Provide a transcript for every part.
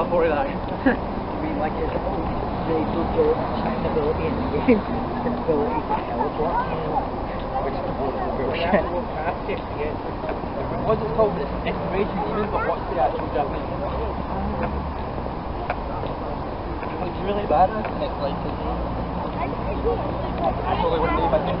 到后来。没关系，所以就穿那个眼镜，给我一条装片，我现在。I just told this information even but what's the actual Japanese? It's really bad, isn't it? Like, I probably wouldn't leave my things.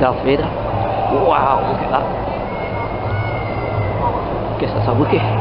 Darth Vader. Wow, look at that. Guess that's a wookiee.